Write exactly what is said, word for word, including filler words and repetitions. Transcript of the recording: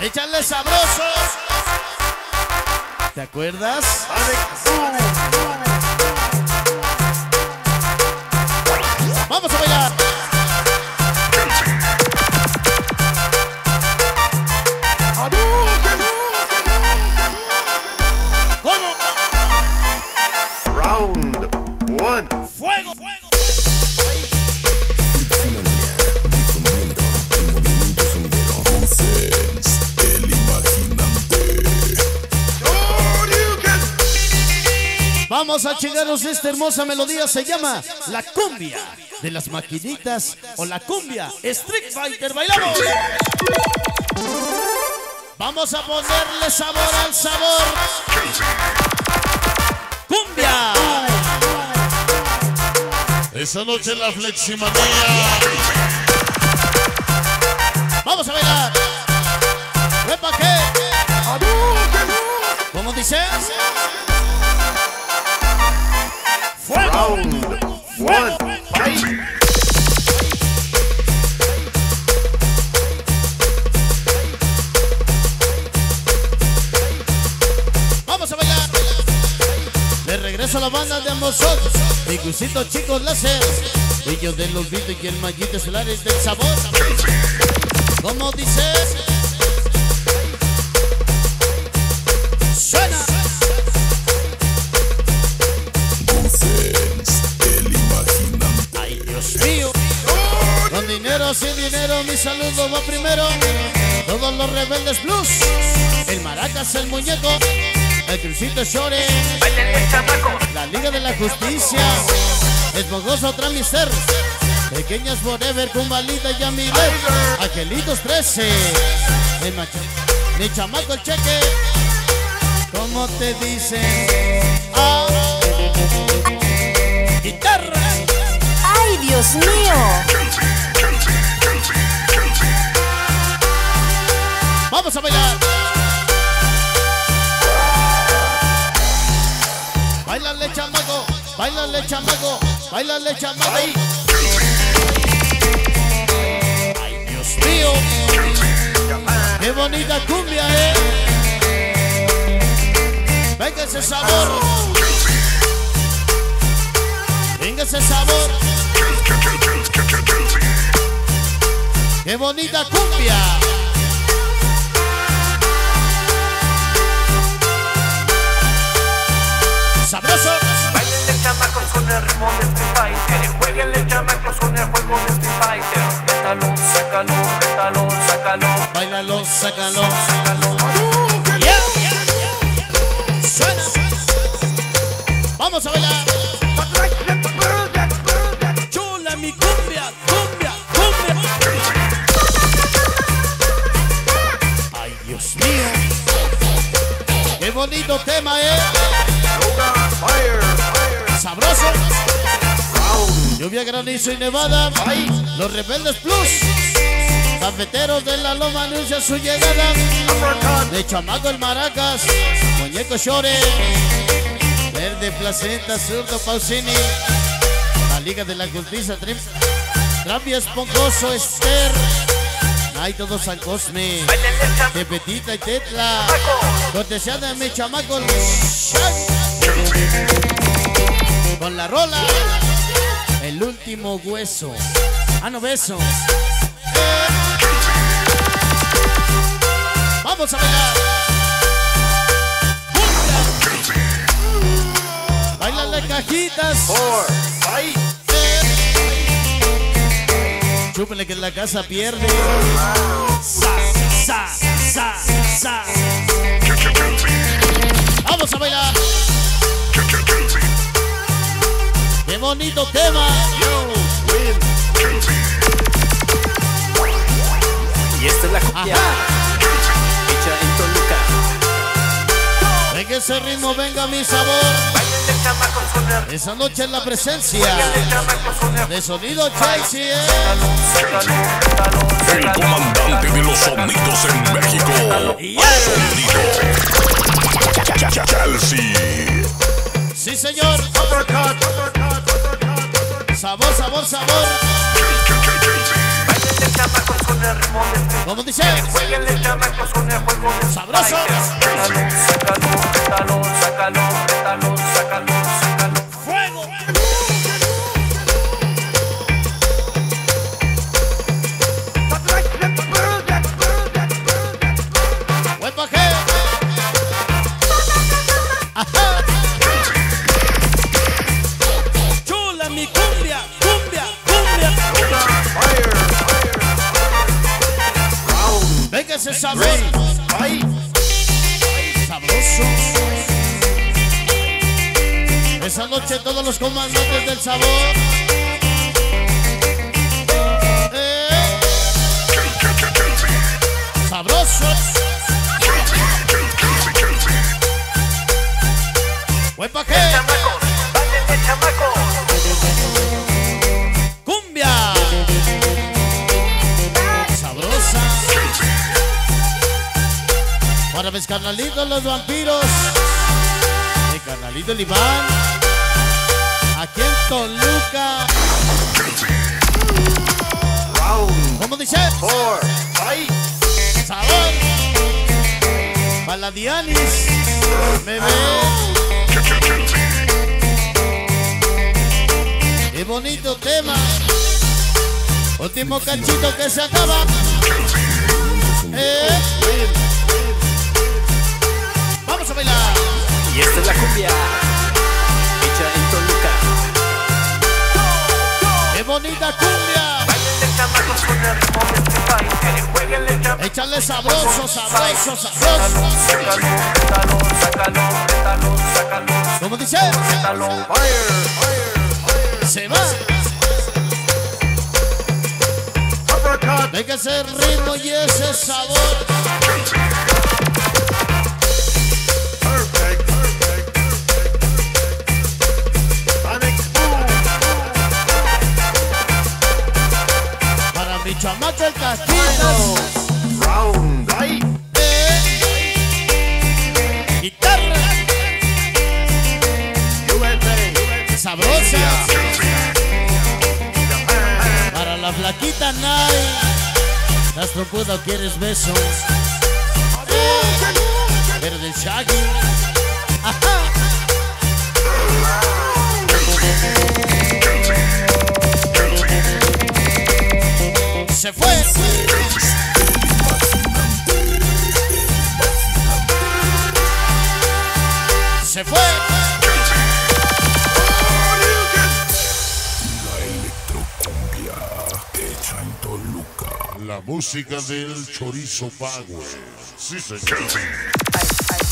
Échale sabroso. ¿Te acuerdas? Vamos a bailar. ¿Cómo? Round one. Fuego, fuego. Vamos a chingarnos esta hermosa melodía, se llama La Cumbia de las Maquinitas o La Cumbia Street Fighter. ¡Bailamos! Vamos a ponerle sabor al sabor. ¡Cumbia! Esa noche la fleximanía. ¡Vamos a bailar! ¡Repa qué! ¿Cómo dice? Round one, three. Vamos a bailar. De regreso a la banda de ambos son mi crucito, chicos, láser. Ellos de los Vitos y el Mallito Solares del sabor. ¿Cómo dices? Suena. Con dinero, sin dinero, mi saludo va primero. Todos los Rebeldes Plus, el Maracas, el Muñeco, el Crucito Shore, la Liga de la Justicia, el Bogoso Tramister, Pequeñas Forever, Cumbalita y Amiler, Angelitos trece, el Macho, mi chamaco el Cheque. ¿Cómo te dicen? Oh. Guitarra. ¡Ay, Dios mío! Vamos a bailar. Báilale, chamaco, báilale, chamaco, báilale, chamaco. Ay, Dios mío, qué bonita cumbia, eh. Venga ese sabor. Venga ese sabor. Qué bonita cumbia. Sabroso. Báilenle chamacos con el ritmo de Street Fighter. Jueguenle chamacos con el juego de Street Fighter. Métalo, sácalo, métalo, sácalo. Báilalo, sácalo, sácalo. Yeah, yeah, yeah. Suena. Vamos a bailar. Chula mi cumbia, cumbia, cumbia. Ay, Dios mío, qué bonito tema, eh. Fire, fire. Sabroso. Round. Lluvia, granizo y nevada. Ay. Los Rebeldes Plus, cafeteros de la Loma anuncian su llegada. De chamaco el Maracas, Muñeco Shore, Verde Placenta, Zurdo Pausini, la Liga de la Justicia, Trampi Esponjoso, Esther, Night Todo San Cosme, de Petita y Tetla, cortesía de mi chamaco el con la rola, el último hueso. Ah, no, beso. Vamos a bailar. Baila las cajitas. Chúpele que la casa pierde. Sa, sa, sa, sa. Vamos a bailar. ¡Qué bonito tema! Y esta es la cumbia hecha en Toluca. Venga ese ritmo, venga mi sabor. Esa noche en la presencia de Sonido Chelssy, ¿eh? El comandante de los sonidos en México, Sonido Chelssy. Sí, señor. Sabor, sabor, sabor. Báilenle chamacos con el ¿Cómo dice? Sabroso. Sácalo, sácalo, sácalo, sácalo, sácalo. ¡Fuego! ¡Buen pajeo! ¡Chula mi cumbia! ¡Cumbia! ¡Cumbia! ¡Cumbia! ¡Venga ese sabroso! Esa noche todos los comandantes del sabor. Eh. Sabrosos. Buen paquete. Cumbia. Sabrosa. Para mis carnalitos los vampiros. Mi carnalito el Iván. Aquí en Toluca. Round. ¿Cómo dice? Four. Five. Sabor. Paladianis. Bebé. Qué bonito tema. Último cachito que se acaba. Eh. Vamos a bailar. Y esta es la cumbia hecha en Toluca. Bonita cumbia. Échale sabroso, sabroso, sabroso. ¿Cómo dice? Se va. Venga ese ritmo y ese sabor. Mi chamaco el castillo. Round ahí. Eh. Guitarra. U S A. Sabrosa. U S A. Para la flaquita Nay. Las trompudas quieres besos. Eh. Pero del Shaggy. Ajá. Se fue. Se fue. La electrocumbia hecha en Toluca. La música del Chorizo Power. Sí, señor.